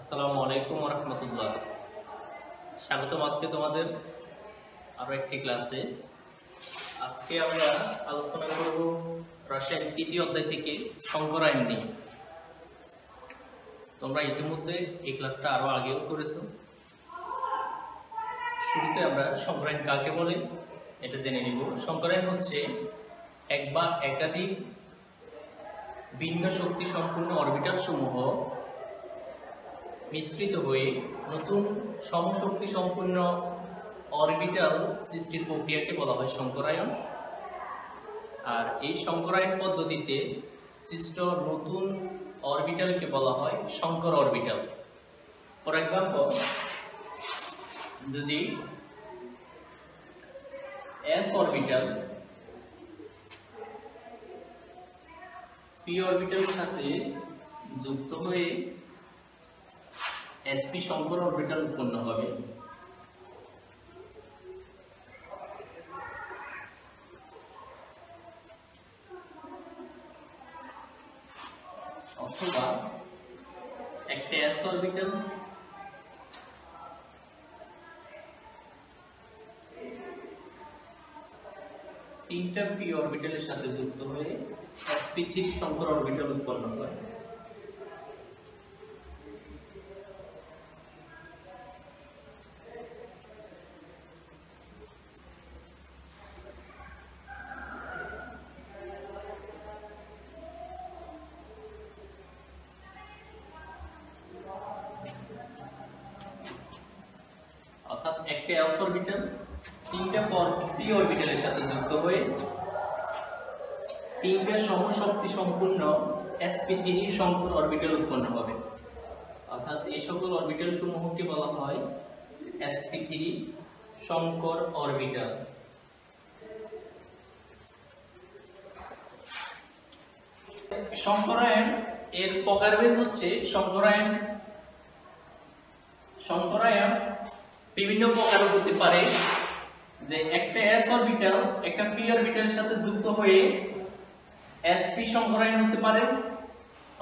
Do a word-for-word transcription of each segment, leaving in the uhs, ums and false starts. আসসালামু আলাইকুম ওয়া রাহমাতুল্লাহ। স্বাগতম আজকে তোমাদের আরো একটি ক্লাসে। আজকে আমরা আলোচনা করব রসায়ন তৃতীয় অধ্যায় থেকে সংকর আইন নিয়ে। তোমরা ইতিমধ্যে এই ক্লাসটা আরো আগেও করেছো। শুরুতে আমরা সংকর আইন কাকে বলে এটা জেনে নিব। সংকর আইন হচ্ছে এক বা একাধিক ভিন্ন শক্তি সম্পূর্ণ অরবিটাল সমূহ মিশ্রিত হয়ে নতুন সমশক্তি সম্পূর্ণ অরবিটাল সৃষ্টির প্রক্রিয়াকে বলা হয় সংকরায়ন। আর এই সংকরায়ন পদ্ধতিতে সৃষ্ট নতুন অরবিটালকে বলা হয় সংকর অরবিটাল। ফর এক্সাম্পল, যদি এস অরবিটাল পি অরবিটালের সাথে যুক্ত হয়ে sp সংকর অরবিটাল উৎপন্ন হবে, অথবা একটা s অরবিটাল তিনটা p অরবিটালের সাথে যুক্ত হয়ে sp তিন সংকর অরবিটাল উৎপন্ন হয়। একটা s অরবিটাল তিনটা p অরবিটালের সাথে যুক্ত হয়ে তিনটা সমশক্তি সম্পূর্ণ sp তিন সংকর অরবিটাল উৎপন্ন হবে। অর্থাৎ এই সকল অরবিটাল সমূহকে বলা হয় sp তিন সংকর অরবিটাল। সংকরায়ন এর প্রকারভেদ হচ্ছে সংকরায়ন সংকরায়ন বিভিন্ন প্রকার হতে পারে। যে একটা s অরবিটাল একটা p অরবিটালের সাথে যুক্ত হয়ে sp সংকরায়ন হতে পারে,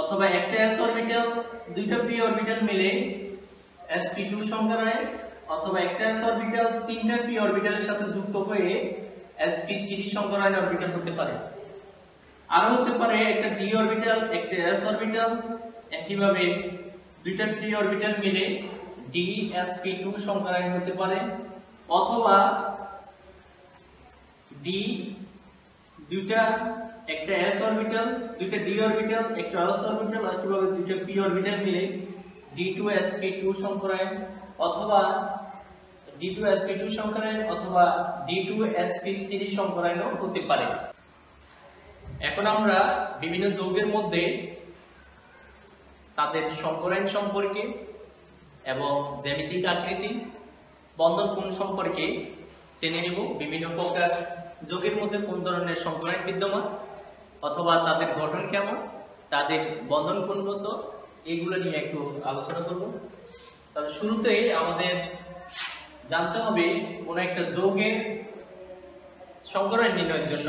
অথবা একটা s অরবিটাল দুইটা p অরবিটাল মিলে sp দুই সংকরায়ন, অথবা একটা s অরবিটাল তিনটা p অরবিটালের সাথে যুক্ত হয়ে sp তিন সংকরায়ন অরবিটাল হতে পারে। আর হতে পারে একটা d অরবিটাল একটা s অরবিটাল একইভাবে দুইটা p অরবিটাল মিলে d s p দুই সংকরায়ন হতে পারে, অথবা d দুইটা একটা s অরবিটাল দুইটা d অরবিটাল একটা s অরবিটাল একইভাবে দুইটা p অরবিটাল মিলে d দুই s p দুই সংকরায়ন, অথবা d দুই s p দুই সংকরায়ন অথবা d দুই s p তিন সংকরায়ন হতে পারে। এখন আমরা বিভিন্ন যৌগের মধ্যে তাদের সংকরায়ন সম্পর্কে এবং জ্যামিতিক আকৃতি বন্ধন কোণ সম্পর্কে জেনে নেব। বিভিন্ন প্রকার যৌগের মধ্যে কোন ধরনের সংকরায়ন বিদ্যমান অথবা তাদের গঠন কেমন, তাদের বন্ধন কোণ কত, এইগুলো নিয়ে একটু আলোচনা করব। তাহলে শুরুতেই আমাদের জানতে হবে কোন একটা যৌগের সংকরায়ন নির্ণয়ের জন্য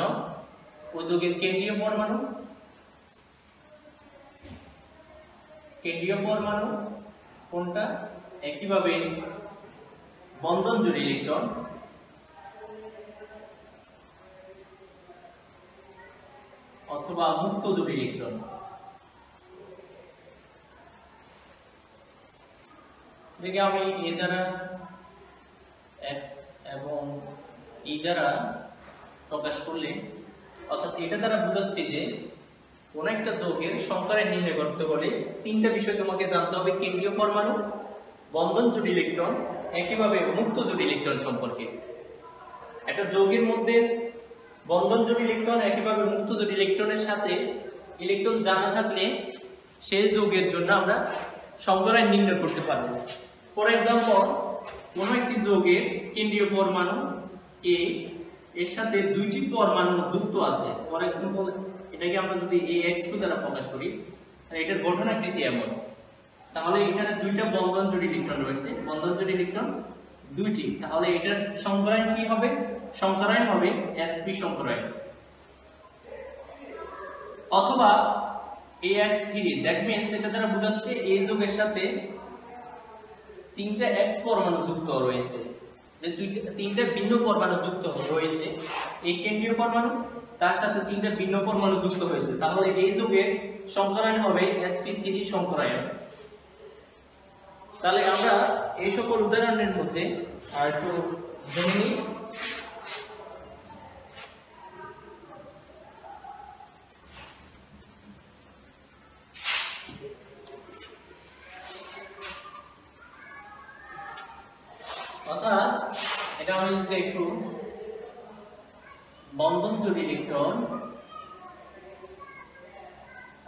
ওই যৌগের কেন্দ্রীয় পরমাণু কেন্দ্রীয় পরমাণু কোনটা, একইভাবে বন্ধন জুড়ে ইলেকট্রন, অথবা মুক্ত জুড়ে ইলেকট্রন। দেখে আমি এ দ্বারা এক্স এবং ই দ্বারা প্রকাশ করলে, অর্থাৎ এটা দ্বারা বোঝাচ্ছি যে কোন একটা যৌগের সংকরায়ন নির্ণয় করতে হলে তিনটা বিষয় তোমাকে জানতে হবে: কেন্দ্রীয় পরমাণু, বন্ধন জুড়ি ইলেকট্রন, একইভাবে মুক্ত জুড়ি ইলেকট্রন সম্পর্কে। একটা যৌগের মধ্যে বন্ধন জুড়ি ইলেকট্রন একইভাবে মুক্ত জুড়ি ইলেকট্রনের সাথে ইলেকট্রন জানা থাকলে সেই যৌগের জন্য আমরা সংকরায়ন নির্ণয় করতে পারব। ফর এক্সাম্পল, কোনো একটি যৌগের কেন্দ্রীয় পরমাণু এ এর সাথে দুইটি পরমাণু যুক্ত আছে। ফর এক্সাম্পল, এটাকে আমরা যদি এক্স টু দ্বারা প্রকাশ করি, এটার গঠন আকৃতি এমন। তাহলে এখানে দুইটা বন্ধন জুড়ি ইলেকট্রন রয়েছে, বন্ধন জুড়ি ইলেকট্রন দুইটি। তাহলে এটার সংকরায়ন কি হবে? সংকরায়ন হবে sp সংকরায়ন। অথবা ax তিন, দ্যাট মিন্স এটা দ্বারা বোঝাচ্ছে এই যৌগের সাথে তিনটা এক্স পরমাণু যুক্ত রয়েছে, যে দুইটা তিনটা ভিন্ন পরমাণু যুক্ত হয়েছে, এই কেন্দ্রীয় পরমাণু তার সাথে তিনটা ভিন্ন পরমাণু যুক্ত হয়েছে, তাহলে এই যুগের সংকরায়ন হবে sp3 সংকরায়ন। তাহলে আমরা এই সকল উদাহরণের মধ্যে আর একটু জেনে নিই। অর্থাৎ এটা আমি যদি একটু বন্ধনজোড় ইলেকট্রন,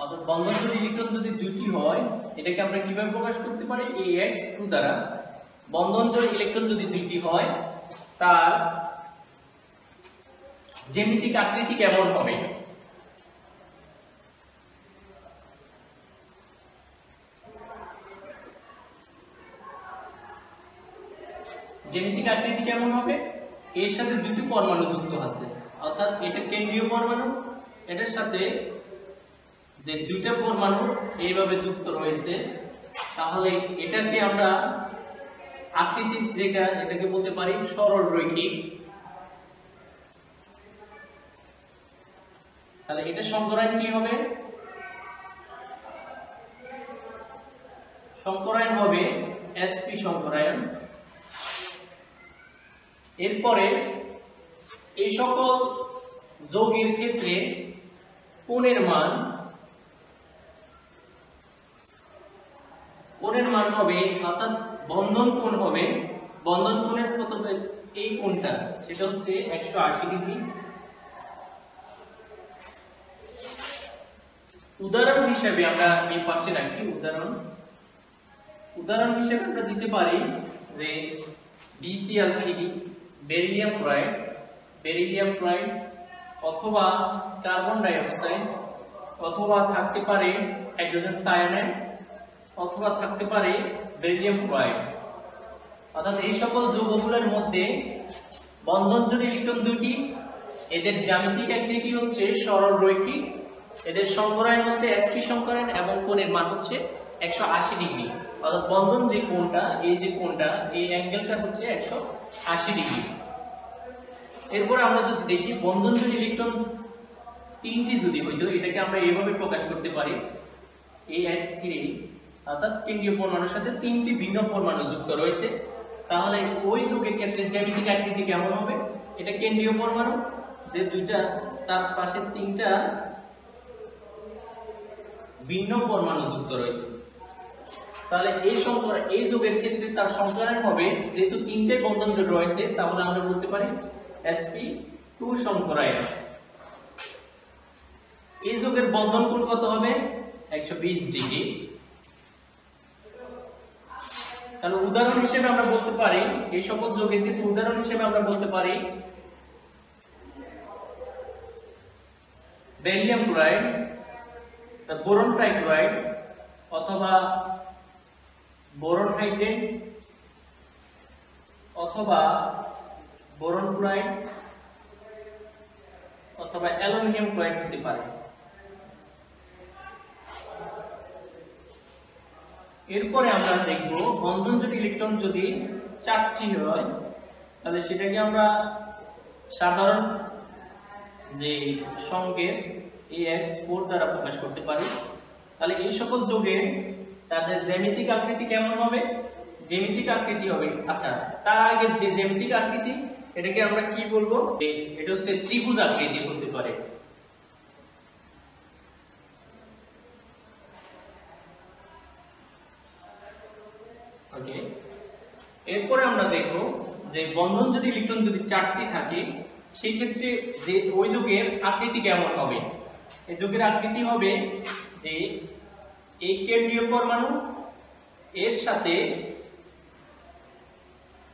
অর্থাৎ বন্ধনজোড় ইলেকট্রন যদি দুটি হয় এটাকে আমরা কিভাবে প্রকাশ করতে পারি, এ এক্স টু দ্বারা। বন্ধনজোড় ইলেকট্রন যদি দুটি হয় তার জ্যামিতিক আকৃতি কেমন হবে, জ্যামিতিক আকৃতি কেমন হবে, এর সাথে দুটি পরমাণু যুক্ত আছে, অর্থাৎ এটা কেন্দ্রীয় পরমাণু, এটার সাথে যে দুইটা পরমাণু এইভাবে যুক্ত রয়েছে, তাহলে এটাকে আমরা আকৃতি যেটা এটাকে বলতে পারি সরল রৈখিক। তাহলে এটা সংকরায়ন কি হবে, সংকরায়ন হবে sp সংকরায়ন। এরপরে এই সকল যৌগের ক্ষেত্রে কোণের মান কোণের মান হবে, অর্থাৎ বন্ধন কোণ হবে, বন্ধন কোণের কত, এই কোণটা সেটা হচ্ছে একশো আশি ডিগ্রি। উদাহরণ হিসেবে আমরা এই পাশে রাখি, উদাহরণ উদাহরণ হিসেবে আমরা দিতে পারি যে B C L three beryllium chloride beryllium chloride অথবা কার্বন ডাইঅক্সাইড অথবা থাকতে পারে হাইড্রোজেন সায়ানাইড অথবা থাকতে পারে বেরিলিয়াম ক্লোরাইড। অর্থাৎ এই সকল যৌগগুলোর মধ্যে বন্ধনজোড় ইলেকট্রন দুটি, এদের জ্যামিতিক আকৃতি হচ্ছে সরল রৈখিক, এদের সংকরায়ন হচ্ছে sp সংকরায়ন এবং কোণের মান হচ্ছে একশো আশি ডিগ্রি। অর্থাৎ বন্ধন যে কোণটা, এই যে কোণটা, এই অ্যাঙ্গেলটা হচ্ছে একশো আশি ডিগ্রি। এরপর আমরা যদি দেখি বন্ধন যদি ইলেকট্রন তিনটি যদি হইতো এটাকে আমরা এইভাবে প্রকাশ করতে পারি, এ এক্স থ্রি অর্থাৎ কেন্দ্রীয় পরমাণুর সাথে তিনটি ভিন্ন পরমাণু যুক্ত রয়েছে, তাহলে ওই যুগের ক্ষেত্রে জ্যামিতিক আকৃতি কেমন হবে, এটা কেন্দ্রীয় পরমাণু যে দুইটা, তার পাশে তিনটা ভিন্ন পরমাণু যুক্ত রয়েছে, তাহলে এই সংকরায়ন এই যুগের ক্ষেত্রে তার সংকরায়ন হবে, যেহেতু তিনটে বন্ধনজোড় রয়েছে তাহলে আমরা বলতে পারি sp2 সংকরায়ন। এই যুগের বন্ধন কোণ কত হবে, একশো বিশ ডিগ্রি। তাহলে উদাহরণ হিসেবে আমরা বলতে পারি এই সকল যুগের ক্ষেত্রে উদাহরণ হিসেবে আমরা বলতে পারি বেরিলিয়াম ক্লোরাইড, বোরন ট্রাইক্লোরাইড অথবা বোরন হাইড্রেট অথবা বোরন ক্লোরাইড অথবা অ্যালুমিনিয়াম ক্লোরাইড হতে পারে। এরপরে আমরা দেখব বন্ধনজোড় ইলেকট্রন যদি চারটি হয় তাহলে সেটাকে আমরা সাধারণ যে সংকেত এ এক্স ফোর দ্বারা প্রকাশ করতে পারি। তাহলে এই সকল যৌগের তাদের জ্যামিতিক আকৃতি কেমন হবে, জ্যামিতিক আকৃতি হবে, আচ্ছা তার আগে যে জ্যামিতিক আকৃতি এটাকে আমরা কি বলবো, এটা হচ্ছে ত্রিভুজ আকৃতি হতে পারে। ওকে, এরপরে আমরা দেখবো যে বন্ধন যদি ইলেকট্রন যদি চারটি থাকে সেই ক্ষেত্রে যে ওই যৌগের আকৃতি কেমন হবে, এই যৌগের আকৃতি হবে যে এই কেন্দ্রীয় পরমাণু এর সাথে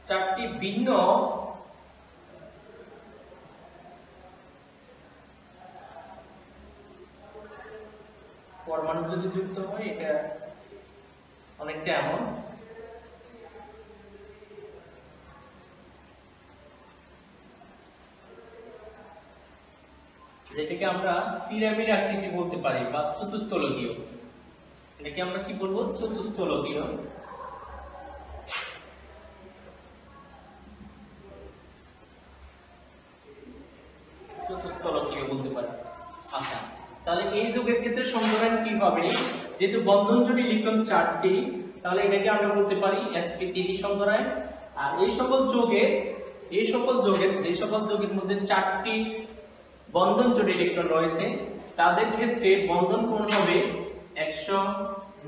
চারটি ভিন্ন পরমাণু যদি যুক্ত হয়, এটা অনেকটা এমন যেটাকে আমরা পিরামিড আকৃতি বলতে পারি বা চতুস্থলকীয়, এটাকে আমরা কি বলবো, চতুস্থলকীয়। এই যোগের ক্ষেত্রে সংজ্ঞান কি হবে যেহেতু বন্ধন জুড়ি লিখলাম চারটি তাহলে এটাকে আমরা বলতে পারি sp3 সংজ্ঞান আর এই সকল যোগে এই সকল যোগে এই সকল যোগের মধ্যে চারটি বন্ধন জুড়ি ইলেকট্রন রয়েছে তাদের ক্ষেত্রে বন্ধন কোণ হবে एक सौ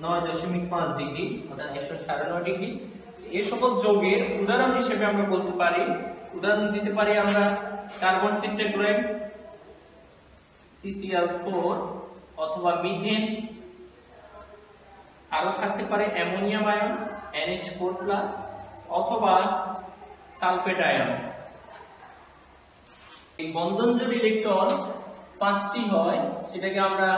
नौ दशमलव पाँच ডিগ্রি অর্থাৎ एक सौ नौ दशमलव पाँच ডিগ্রি এই সকল যোগের উদাহরণ হিসেবে আমরা বলতে পারি উদাহরণ দিতে পারি আমরা carbon tetragram C C L four অথবা মিথেন আরো থাকতে পারে ammonium ion N H four plus অথবা সালফেট আয়ন এই বন্ধন জুড়ি ইলেকট্রন পাঁচটি হয় সেটাকে আমরা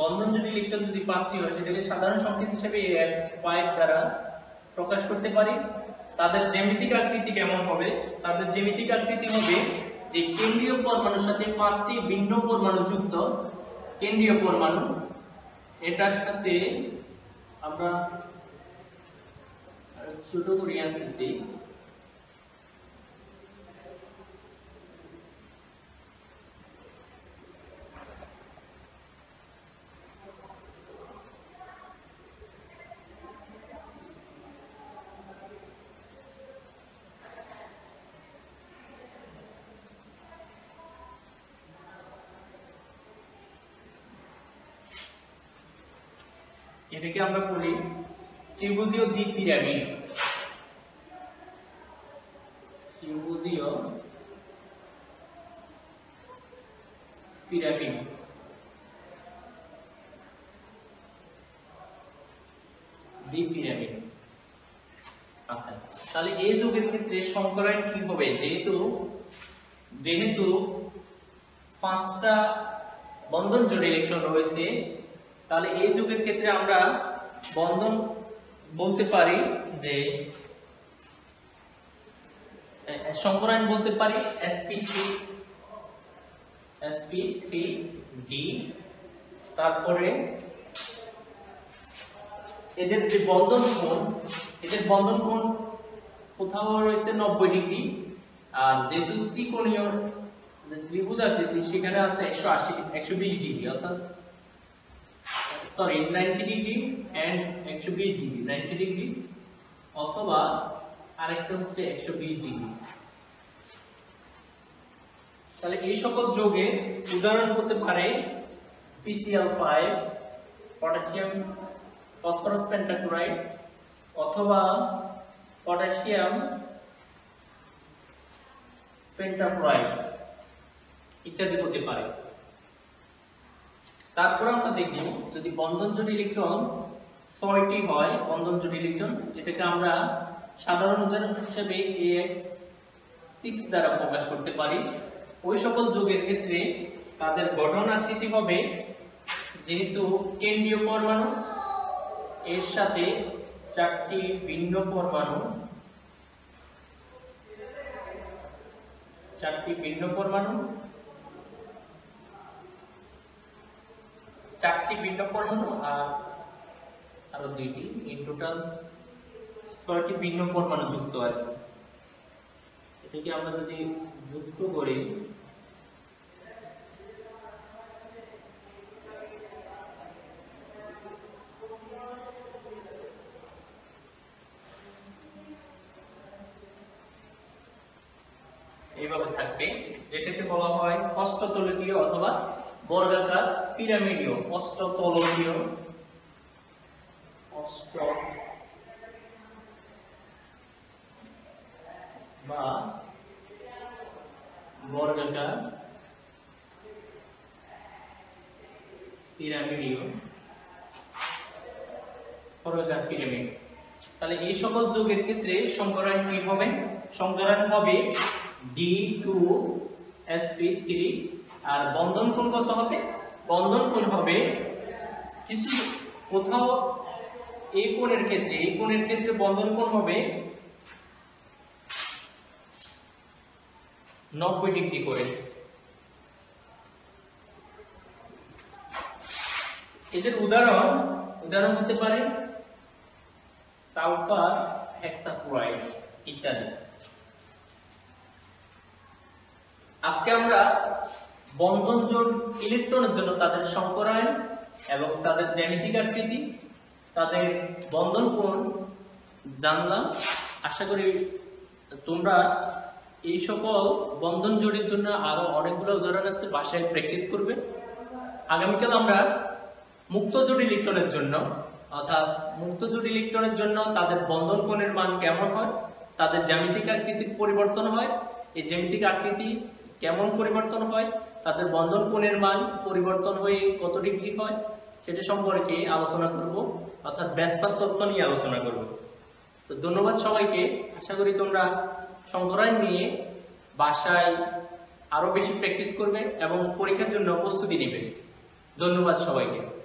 বন্ধন জুড়ি ইলেকট্রন যদি পাঁচটি হয় সেটাকে সাধারণ সংকেত হিসেবে এক্স ওয়াই দ্বারা প্রকাশ করতে পারি তাদের জ্যামিতিক আকৃতি কেমন হবে তাদের জ্যামিতিক আকৃতি হবে যে কেন্দ্রীয় পরমাণুর সাথে পাঁচটি ভিন্ন পরমাণু যুক্ত কেন্দ্রীয় পরমাণু এটার সাথে আমরা ছোট করে আনতেছি এটাকে আমরা বলি ত্রিভুজীয় দ্বি পিরামিড ত্রিভুজীয় পিরামিড দ্বি পিরামিড আচ্ছা তাহলে এই যুগের ক্ষেত্রে সংকরণ কি হবে যেহেতু যেহেতু পাঁচটা বন্ধন জোড় ইলেকট্রন রয়েছে তাহলে এই যুগের ক্ষেত্রে আমরা বন্ধন বলতে পারি যে সংকরণ বলতে পারি sp3 sp3d তারপরে এদের যে বন্ধন কোণ এদের বন্ধন কোণ কোথাও রয়েছে नब्बे ডিগ্রি আর যেহেতু ত্রিকোণীয় যে ত্রিভুজ আকৃতি সেখানে আছে एक सौ अस्सी एक सौ बीस ডিগ্রি অর্থাৎ Sorry, ninety degree and एक सौ बीस degree, ninety degree, अथवा আরেকটা হচ্ছে एक सौ बीस degree। তাহলে এই সকল যোগে উদাহরণ হতে পারে P C L five, potassium phosphorus pentachloride, অথবা potassium pentachloride ইত্যাদি হতে পারে। তারপর আমরা দেখব যদি বন্ধন জোড় ইলেকট্রন ছয়টি হয় বন্ধন জোড় ইলেকট্রন যেটাকে আমরা সাধারণ উদাহরণ হিসেবে ए एक्स सिक्स দ্বারা প্রকাশ করতে পারি ওই সকল যৌগের ক্ষেত্রে তাদের গঠন আকৃতি হবে যেহেতু কেন্দ্রীয় পরমাণু এর সাথে চারটি ভিন্ন পরমাণু চারটি ভিন্ন পরমাণু চারটি ভিন্ন পরমাণু আর আরো দুইটি ইন টোটাল ছয়টি ভিন্ন পরমাণু যুক্ত আছে এটাকে আমরা যদি যুক্ত করি এইভাবে থাকবে যেটাকে বলা হয় অষ্টতলকীয় অথবা বর্গাকার পিরামিডীয় অষ্টতলকীয় অষ্ট বা বর্গাকার পিরামিডীয় বর্গাকার পিরামিড তাহলে এই সকল যৌগের ক্ষেত্রে সংকরণ কি হবে সংকরণ হবে d two s p three আর বন্ধন কোণ কত হবে বন্ধন কোণ হবে কিছু কোথাও এই কোণের ক্ষেত্রে এই কোণের ক্ষেত্রে বন্ধন কোণ হবে नब्बे ডিগ্রি করে এদের উদাহরণ উদাহরণ হতে পারে সালফার হেক্সাফ্লোরাইড ইত্যাদি আজকে আমরা বন্ধন জোড় ইলেকট্রনের জন্য তাদের সংকরায়ন এবং তাদের জ্যামিতিক আকৃতি তাদের বন্ধন কোণ জানলাম। আশা করি তোমরা এই সকল বন্ধন জোড়ের জন্য আরো অনেকগুলো উদাহরণ আছে, বাসায় প্র্যাকটিস করবে। আগামীকাল আমরা মুক্ত জোড় ইলেকট্রনের জন্য অর্থাৎ মুক্ত জোড় ইলেকট্রনের জন্য তাদের বন্ধন কোণের মান কেমন হয়, তাদের জ্যামিতিক আকৃতির পরিবর্তন হয়, এই জ্যামিতিক আকৃতি কেমন পরিবর্তন হয়, তাদের বন্ধন কোণের মান পরিবর্তন হয়ে কত ডিগ্রি হয় সেটা সম্পর্কে আলোচনা করব, অর্থাৎ ব্যাসপাত তত্ত্ব নিয়ে আলোচনা করব। তো ধন্যবাদ সবাইকে। আশা করি তোমরা সংকরায়ন নিয়ে বাসায় আরো বেশি প্র্যাকটিস করবে এবং পরীক্ষার জন্য প্রস্তুতি নেবে। ধন্যবাদ সবাইকে।